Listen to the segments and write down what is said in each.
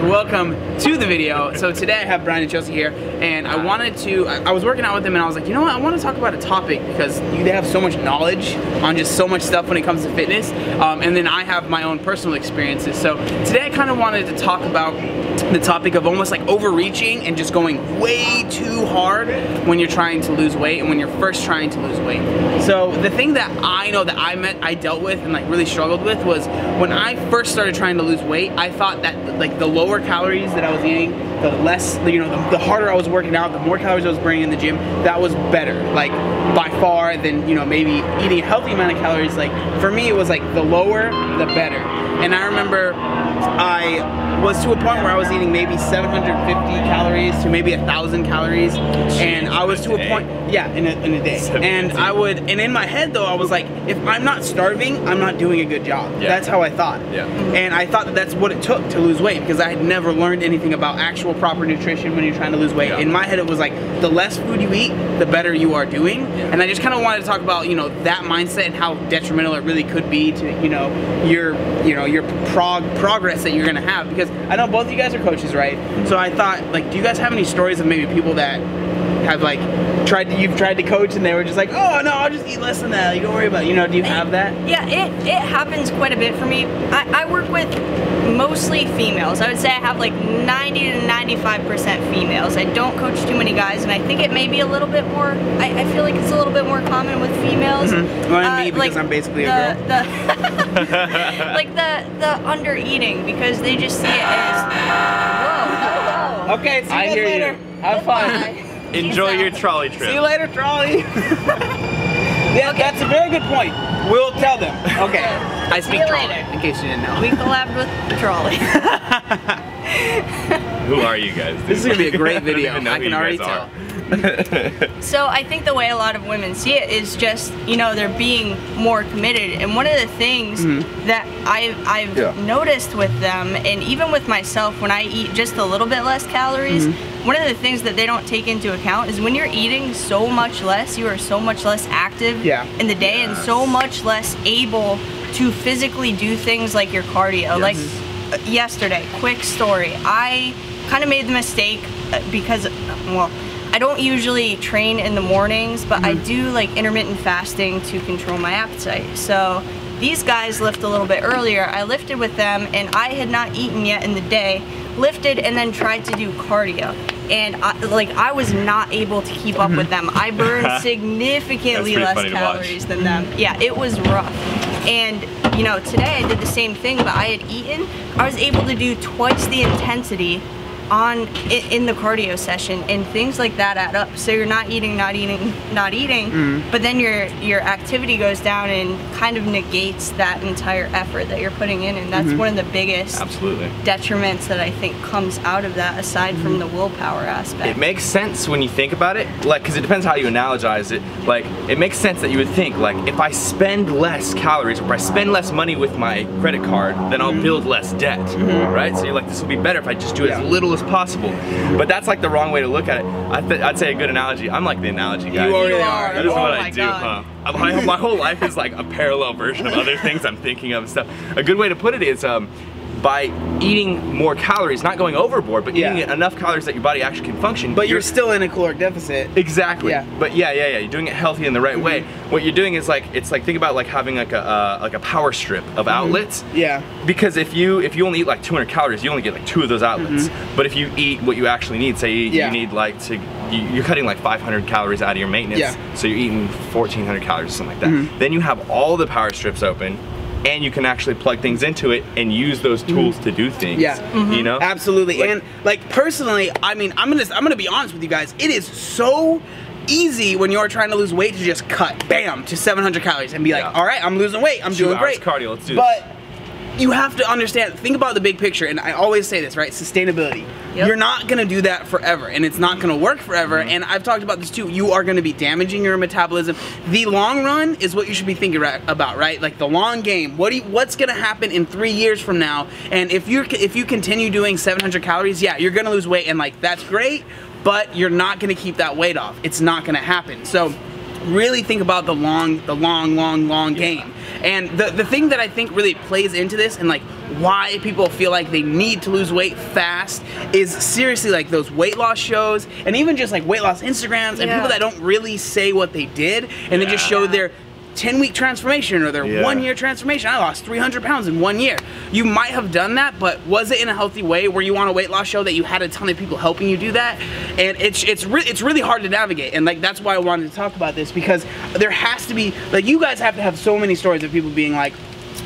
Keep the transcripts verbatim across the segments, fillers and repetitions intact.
guys, welcome to the video. So today I have Brian and Chelsea here, and I wanted to, I was working out with them and I was like, you know what, I want to talk about a topic because they have so much knowledge on just so much stuff when it comes to fitness, um, and then I have my own personal experiences. So today I kind of wanted to talk about the topic of almost like overreaching and just going way too hard when you're trying to lose weight and when you're first trying to lose weight. So the thing that I know that I met, I dealt with and like really struggled with was when I first started trying to lose weight, I thought that like the lower calories that I was eating, the less, you know, the, the harder I was working out, the more calories I was burning in the gym, that was better, like by far, than, you know, maybe eating a healthy amount of calories. Like for me, it was like the lower, the better. And I remember I was to a point where I was eating maybe seven hundred fifty calories to maybe a thousand calories, and I was to a point, yeah, in a, in a day. And I would, and in my head though, I was like, if I'm not starving, I'm not doing a good job. Yeah. That's how I thought. Yeah. And I thought that that's what it took to lose weight because I had never learned anything about actual proper nutrition when you're trying to lose weight. Yeah. In my head, it was like the less food you eat, the better you are doing. Yeah. And I just kind of wanted to talk about, you know, that mindset and how detrimental it really could be to, you know, your, you know, your prog progress that you're gonna have. Because I know both of you guys are coaches, right? So I thought, like, do you guys have any stories of maybe people that have like tried to, you've tried to coach and they were just like, oh no, I'll just eat less than that, you don't worry about it. You know, do you have that? Yeah, it, it happens quite a bit for me. I, I work with mostly females. I would say I have like ninety to ninety-five percent females. I don't coach too many guys, and I think it may be a little bit more, I, I feel like it's a little bit more common with females. Mm-hmm. Well, uh, me, because like I'm basically the, a girl. The like the, the under eating, because they just see it as, whoa, whoa. Okay, see I you guys hear later. You. Have fun. Enjoy your trolley trip. See you later, trolley. Yeah, okay. That's a very good point. We'll tell them. Okay. I speak trolley, later. In case you didn't know. We collabed with the trolley. Who are you guys? Dude? This is going to be a great video. I, I can already tell. So I think the way a lot of women see it is just, you know, they're being more committed. And one of the things mm-hmm. that I've, I've yeah. noticed with them, and even with myself, when I eat just a little bit less calories, mm-hmm. one of the things that they don't take into account is when you're eating so much less, you are so much less active yeah. in the day, yes. and so much less able to physically do things like your cardio. Yes. Like mm-hmm. yesterday, quick story, I kind of made the mistake because, well, I don't usually train in the mornings, but mm-hmm. I do like intermittent fasting to control my appetite. So these guys lift a little bit earlier. I lifted with them and I had not eaten yet in the day, lifted and then tried to do cardio. And I, like I was not able to keep up with them. I burned significantly less calories than them. Yeah, it was rough. And you know, today I did the same thing, but I had eaten. I was able to do twice the intensity on in the cardio session, and things like that add up. So you're not eating, not eating, not eating, mm. but then your your activity goes down and kind of negates that entire effort that you're putting in, and that's mm-hmm. one of the biggest absolutely detriments that I think comes out of that, aside mm-hmm. from the willpower aspect. It makes sense when you think about it, like, because it depends how you analogize it. Like, it makes sense that you would think, like, if I spend less calories, or if I spend less money with my credit card, then I'll mm-hmm. build less debt, mm-hmm. right? So you're like, this will be better if I just do it yeah. as little as possible. But that's like the wrong way to look at it. I th I'd say a good analogy. I'm like the analogy guy. You already are. That is what I do. Huh? I, my whole life is like a parallel version of other things I'm thinking of and stuff. A good way to put it is um, by eating more calories, not going overboard, but yeah. eating enough calories that your body actually can function. But you're, you're still in a caloric deficit. Exactly. Yeah. But yeah, yeah, yeah. You're doing it healthy in the right mm-hmm. way. What you're doing is like, it's like, think about like having like a uh, like a power strip of mm-hmm. outlets. Yeah. Because if you if you only eat like two hundred calories, you only get like two of those outlets. Mm-hmm. But if you eat what you actually need, say you, yeah. you need like to, you, you're cutting like five hundred calories out of your maintenance. Yeah. So you're eating fourteen hundred calories or something like that. Mm-hmm. Then you have all the power strips open, and you can actually plug things into it and use those tools mm-hmm. to do things. Yeah, mm-hmm. you know, absolutely. Like, and like personally, I mean, I'm gonna I'm gonna be honest with you guys. It is so easy when you're trying to lose weight to just cut, bam, to seven hundred calories and be like, yeah. all right, I'm losing weight, I'm Two doing hours great. Cardio, let's do but, this. You have to understand, think about the big picture, and I always say this, right? Sustainability. Yep. You're not gonna do that forever, and it's not gonna work forever, mm-hmm. and I've talked about this too. You are gonna be damaging your metabolism. The long run is what you should be thinking about, right? Like the long game. What do you, what's gonna happen in three years from now? And if you're if you continue doing seven hundred calories, yeah, you're gonna lose weight, and like that's great, but you're not gonna keep that weight off. It's not gonna happen. So really think about the long, the long, long, long game. Yeah. And the, the thing that I think really plays into this, and like why people feel like they need to lose weight fast is seriously like those weight loss shows and even just like weight loss Instagrams and yeah. people that don't really say what they did and yeah. they just show their ten week transformation or their yeah. one year transformation. I lost three hundred pounds in one year. You might have done that, but was it in a healthy way? Were you on a weight loss show that you had a ton of people helping you do that? And it's it's really it's really hard to navigate. And like that's why I wanted to talk about this, because there has to be, like, you guys have to have so many stories of people being like,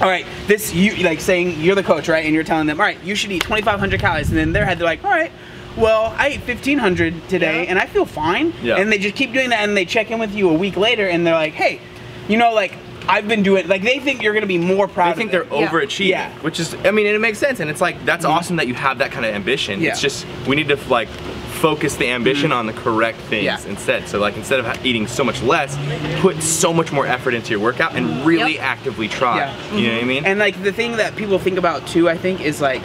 all right, this you like saying you're the coach, right? And you're telling them, all right, you should eat twenty-five hundred calories, and then their head they're like, all right, well, I ate fifteen hundred today, yeah. and I feel fine. Yeah. And they just keep doing that, and they check in with you a week later, and they're like, hey. You know, like, I've been doing, like, they think you're going to be more proud. They think they're yeah. overachieving, yeah. which is, I mean, and it makes sense. And it's like, that's mm-hmm. awesome that you have that kind of ambition. Yeah. It's just, we need to, like, focus the ambition mm-hmm. on the correct things yeah. instead. So, like, instead of eating so much less, put so much more effort into your workout and really yep. actively try. Yeah. Mm-hmm. You know what I mean? And, like, the thing that people think about, too, I think, is, like,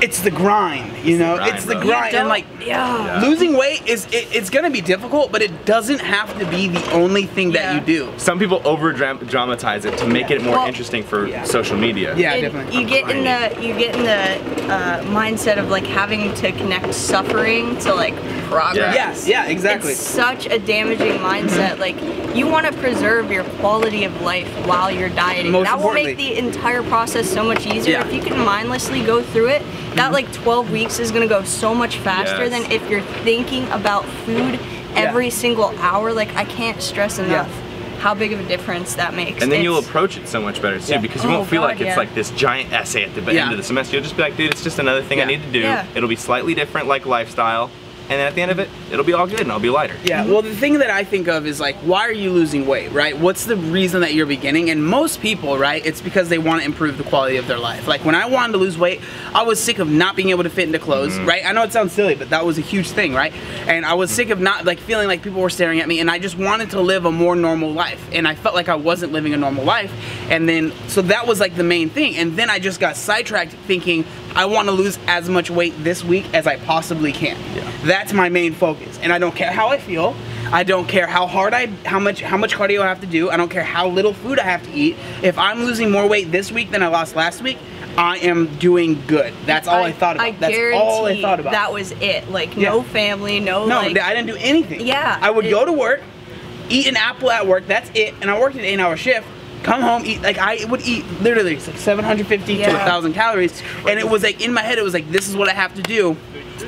it's the grind, you know? It's the grind, it's the grind. and like, yeah. losing weight is, it, it's gonna be difficult, but it doesn't have to be the only thing yeah. that you do. Some people over-dramatize it to make yeah. it more well, interesting for yeah. social media. Yeah, and definitely. You get in the, you get in the uh, mindset of like having to connect suffering to like progress. Yes, yeah. yeah, exactly. It's such a damaging mindset. Like, you wanna preserve your quality of life while you're dieting. Most that will make the entire process so much easier. Yeah. If you can mindlessly go through it, that like twelve weeks is gonna go so much faster yes. than if you're thinking about food every yeah. single hour. Like, I can't stress enough yeah. how big of a difference that makes. And then it's, you'll approach it so much better too, yeah. because you won't oh, feel God, like yeah. it's like this giant essay at the yeah. end of the semester. You'll just be like, dude, it's just another thing yeah. I need to do. Yeah. It'll be slightly different, like lifestyle. And then at the end of it, it'll be all good and I'll be lighter. Yeah, well, the thing that I think of is like, why are you losing weight, right? What's the reason that you're beginning? And most people, right, it's because they want to improve the quality of their life. Like, when I wanted to lose weight, I was sick of not being able to fit into clothes, mm-hmm. right? I know it sounds silly, but that was a huge thing, right? And I was sick of not, like, feeling like people were staring at me, and I just wanted to live a more normal life. And I felt like I wasn't living a normal life. And then, so that was like the main thing. And then I just got sidetracked thinking, I want to lose as much weight this week as I possibly can. Yeah. That's my main focus, and I don't care how I feel. I don't care how hard I, how much, how much cardio I have to do. I don't care how little food I have to eat. If I'm losing more weight this week than I lost last week, I am doing good. That's all I, I thought about. I That's all I thought about. That was it. Like yeah. no family, no. No, like, I didn't do anything. Yeah. I would it, go to work, eat an apple at work. That's it. And I worked an eight-hour shift. Come home, eat, like I would eat literally like seven hundred fifty yeah. to one thousand calories, and it was like in my head it was like, this is what I have to do,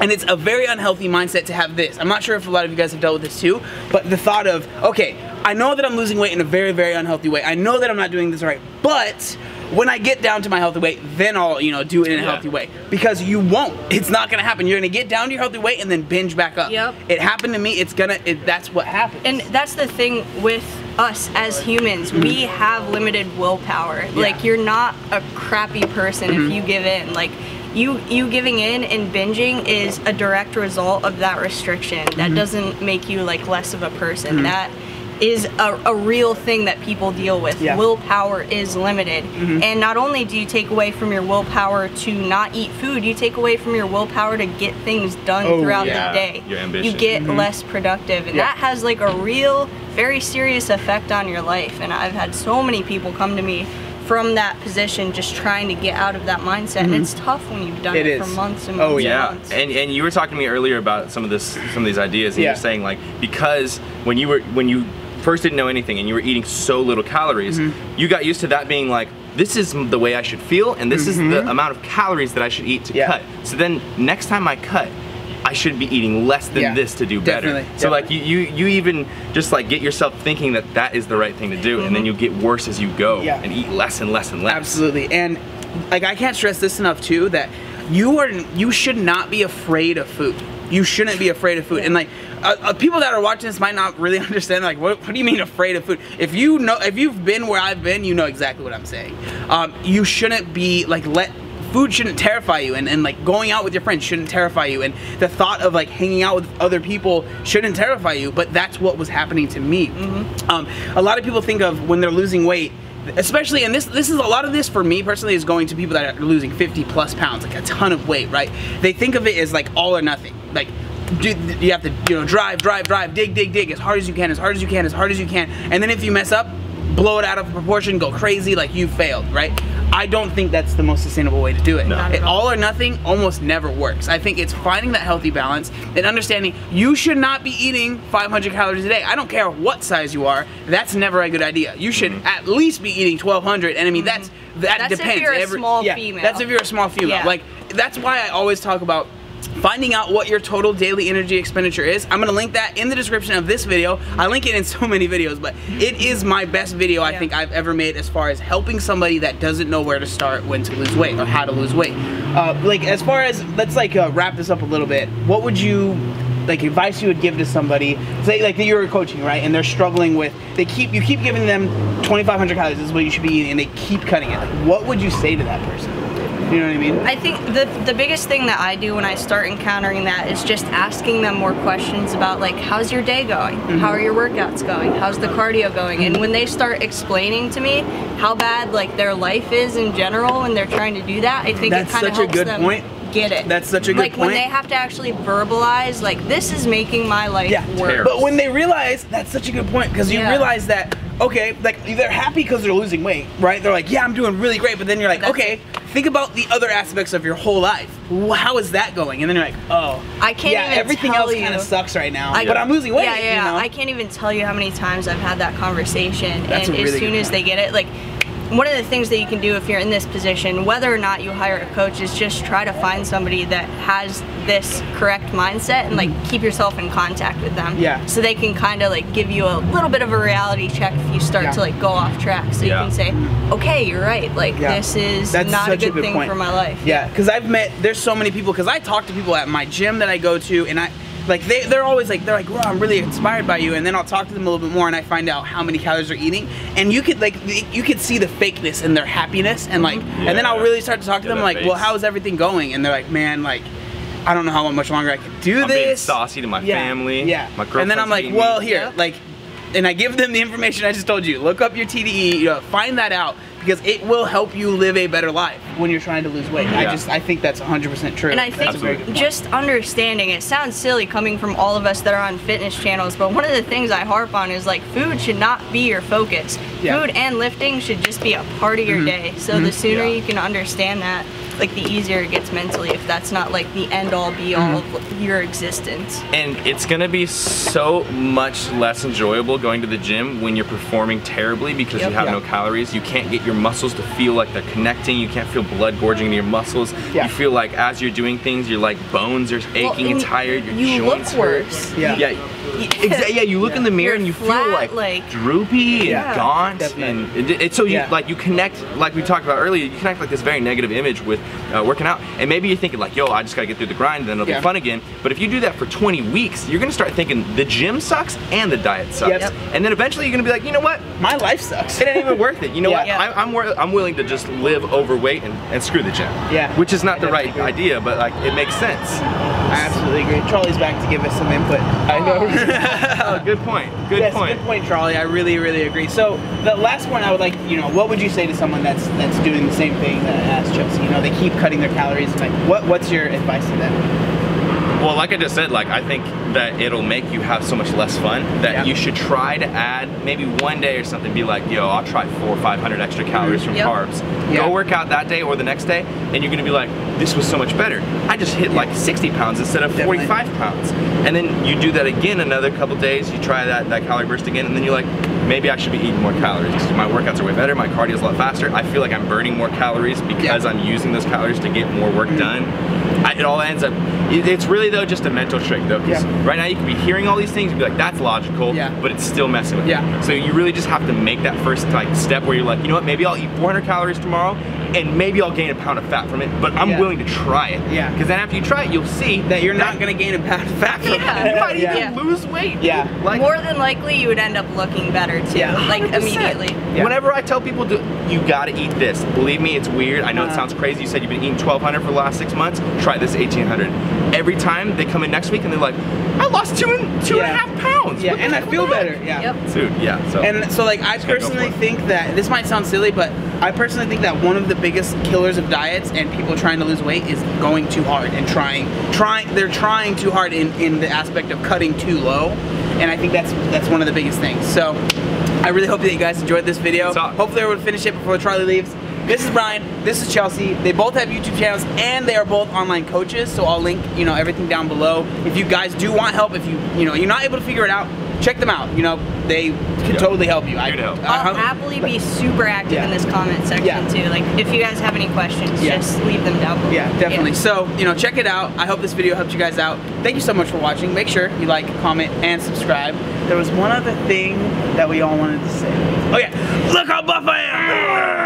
and it's a very unhealthy mindset to have this. I'm not sure if a lot of you guys have dealt with this too, but the thought of, okay, I know that I'm losing weight in a very, very unhealthy way. I know that I'm not doing this right, but when I get down to my healthy weight, then I'll, you know, do it in a yeah. healthy way. Because you won't. It's not gonna happen. You're gonna get down to your healthy weight and then binge back up. Yep. It happened to me. It's gonna, it, that's what happens. And that's the thing with us as humans. Mm-hmm. We have limited willpower. Yeah. Like, you're not a crappy person mm-hmm. if you give in. Like, you, you giving in and binging is a direct result of that restriction. That mm-hmm. doesn't make you, like, less of a person. Mm-hmm. That is a, a real thing that people deal with. Yeah. Willpower is limited. Mm-hmm. And not only do you take away from your willpower to not eat food, you take away from your willpower to get things done oh, throughout yeah. the day. Your ambition. You get mm-hmm. less productive. And yeah. that has like a real, very serious effect on your life. And I've had so many people come to me from that position just trying to get out of that mindset. Mm-hmm. And it's tough when you've done it, it for months and months. Oh yeah. And, months. and and you were talking to me earlier about some of this some of these ideas, and yeah. you're saying like, because when you were when you first didn't know anything and you were eating so little calories, mm-hmm. you got used to that being like, this is the way I should feel, and this mm-hmm. is the amount of calories that I should eat to yeah. cut. So then next time I cut, I should be eating less than yeah. this to do better. Definitely. So Definitely. like you, you you even just like get yourself thinking that that is the right thing to do, mm-hmm. and then you get worse as you go yeah. and eat less and less and less. Absolutely. And like, I can't stress this enough too, that you are you should not be afraid of food. You shouldn't be afraid of food. And like, uh, uh, people that are watching this might not really understand, like, what, what do you mean afraid of food? If you know, if you've been where I've been, you know exactly what I'm saying. Um, you shouldn't be like, let, food shouldn't terrify you, and, and like going out with your friends shouldn't terrify you, and the thought of like hanging out with other people shouldn't terrify you, but that's what was happening to me. Mm-hmm. Um, a lot of people think of when they're losing weight, especially, and this this is a lot of this for me personally is going to people that are losing fifty plus pounds, like a ton of weight, right? They think of it as like all or nothing. Like, do, you have to, you know, drive, drive, drive, dig, dig, dig, as hard as you can, as hard as you can, as hard as you can, and then if you mess up, blow it out of proportion, go crazy, like you failed, right? I don't think that's the most sustainable way to do it. No. It all. all or nothing almost never works. I think it's finding that healthy balance and understanding you should not be eating five hundred calories a day. I don't care what size you are. That's never a good idea. You should mm-hmm. at least be eating twelve hundred. And I mean, mm-hmm. that's that that's depends. If you're a Every, small yeah, female. That's if you're a small female. Yeah. Like that's why I always talk about finding out what your total daily energy expenditure is. I'm gonna link that in the description of this video. I link it in so many videos, but it is my best video I yeah. think I've ever made as far as helping somebody that doesn't know where to start when to lose weight or how to lose weight. Uh, like as far as, let's like uh, wrap this up a little bit. What would you, like advice you would give to somebody, say like that you're coaching, right? And they're struggling with, they keep, you keep giving them twenty-five hundred calories, this is what you should be eating, and they keep cutting it. Like, what would you say to that person? You know what I mean? I think the the biggest thing that I do when I start encountering that is just asking them more questions about like, how's your day going? Mm-hmm. How are your workouts going? How's the cardio going? And when they start explaining to me how bad like their life is in general when they're trying to do that, I think that's it kind of helps them. That's such a good point. Get it. That's such a good like point. Like when they have to actually verbalize, like this is making my life yeah, worse. Terrible. But when they realize, that's such a good point, because you yeah. realize that, okay, like they're happy because they're losing weight, right? They're like, yeah, I'm doing really great, but then you're like, that's okay, it. think about the other aspects of your whole life. How is that going? And then you're like, oh, I can't yeah, even everything tell else kind of sucks right now, I, but I'm losing weight. Yeah, yeah, yeah. You know? I can't even tell you how many times I've had that conversation, that's and really as soon as they get it, like. One of the things that you can do if you're in this position, whether or not you hire a coach, is just try to find somebody that has this correct mindset and like keep yourself in contact with them. Yeah. So they can kind of like give you a little bit of a reality check if you start yeah. to like go off track. So yeah. you can say, okay, you're right. Like yeah. this is That's not a good, a good thing point. for my life. Yeah, because I've met, there's so many people, because I talk to people at my gym that I go to, and I, Like they, they're always like, they're like, wow, I'm really inspired by you. And then I'll talk to them a little bit more and I find out how many calories they're eating. And you could like, you could see the fakeness in their happiness. And like, yeah. and then I'll really start to talk to them like, face. well, how's everything going? And they're like, man, like, I don't know how much longer I can do I'm this. I'm being saucy to my yeah. family. Yeah. My girlfriend's And then I'm like, well, here, yeah. like, and I give them the information I just told you. Look up your T D E E, you know, find that out, because it will help you live a better life when you're trying to lose weight. Yeah. I just, I think that's one hundred percent true. And I think Absolutely. just understanding, it sounds silly coming from all of us that are on fitness channels, but one of the things I harp on is like, food should not be your focus. Yeah. Food and lifting should just be a part of your mm-hmm. day. So mm-hmm. the sooner yeah. you can understand that, like the easier it gets mentally, if that's not like the end all be all mm-hmm. of your existence. And it's gonna be so much less enjoyable going to the gym when you're performing terribly because yep. you have yeah. no calories. You can't get your muscles to feel like they're connecting. You can't feel blood gorging into your muscles. Yeah. You feel like as you're doing things, your like bones are aching well, and, and tired. Your you joints look worse. Yeah. yeah. Exactly. Yeah, you look yeah. in the mirror you're and you flat, feel like, like droopy yeah. and gaunt, Definitely. and it, it, so you yeah. like you connect, like we talked about earlier. You connect like this very negative image with uh, working out, and maybe you're thinking like, "Yo, I just gotta get through the grind, then it'll yeah. be fun again." But if you do that for twenty weeks, you're gonna start thinking the gym sucks and the diet sucks, yep. and then eventually you're gonna be like, "You know what? My life sucks. It ain't even worth it." You know yeah. what? Yeah. I, I'm wor I'm willing to just live overweight and, and screw the gym. Yeah, which is not I the right agree. idea, but like it makes sense. I absolutely agree. Charlie's back to give us some input. I know. oh, good point. Good yes, point. Good point, Charlie. I really, really agree. So the last point I would like, you know, what would you say to someone that's that's doing the same thing that I asked Chelsea? You know, they keep cutting their calories. Like, what what's your advice to them? Well, like I just said, like I think that it'll make you have so much less fun that yeah. you should try to add maybe one day or something. Be like, yo, I'll try four or five hundred extra calories from yep. carbs. Yeah. Go work out that day or the next day, and you're gonna be like, this was so much better. I just hit yeah. like sixty pounds instead of Definitely. forty-five pounds. And then you do that again another couple days. You try that that calorie burst again, and then you're like, maybe I should be eating more calories. My workouts are way better. My cardio's a lot faster. I feel like I'm burning more calories because yeah. I'm using those calories to get more work mm-hmm. done. I, it all ends up. It's really though just a mental trick though, because yeah. right now you could be hearing all these things and be like, that's logical, yeah. but it's still messing with yeah. you. So you really just have to make that first like step where you're like, you know what, maybe I'll eat four hundred calories tomorrow and maybe I'll gain a pound of fat from it, but I'm yeah. willing to try it. Yeah. Because then after you try it, you'll see that you're that not gonna gain a pound of fat from yeah. it. You might even yeah. lose weight. Yeah. Like, more than likely you would end up looking better too, yeah. like immediately. Yeah. Whenever I tell people, you gotta eat this, believe me, it's weird. I know yeah. it sounds crazy. You said you've been eating twelve hundred for the last six months, try this eighteen hundred. Every time they come in next week and they're like, I lost two and two yeah. and a half pounds. Yeah, and I feel that? better. Yeah, yep. dude. Yeah. So and so, like, I personally think that this might sound silly, but I personally think that one of the biggest killers of diets and people trying to lose weight is going too hard and trying, trying. They're trying too hard in in the aspect of cutting too low, and I think that's that's one of the biggest things. So I really hope that you guys enjoyed this video. Hopefully, everyone finished it before Charlie leaves. This is Brian, this is Chelsea. They both have YouTube channels and they are both online coaches, so I'll link, you know, everything down below. If you guys do want help, if you, you know, you're not able to figure it out, check them out. You know, they can yeah. totally help you. I, I'll uh, happily be super active yeah. in this comment section yeah. too. Like, if you guys have any questions, yeah. just leave them down below. Yeah, definitely. Yeah. So, you know, check it out. I hope this video helped you guys out. Thank you so much for watching. Make sure you like, comment, and subscribe. There was one other thing that we all wanted to say. Oh yeah, look how buff I am!